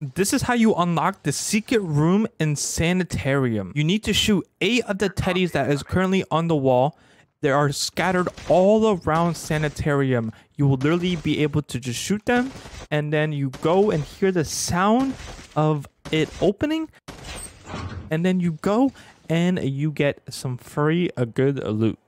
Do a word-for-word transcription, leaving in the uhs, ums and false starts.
This is how you unlock the secret room in Sanitarium. You need to shoot eight of the teddies that is currently on the wall. They are scattered all around Sanitarium. You will literally be able to just shoot them, and then you go and hear the sound of it opening, and then you go and you get some free a good loot.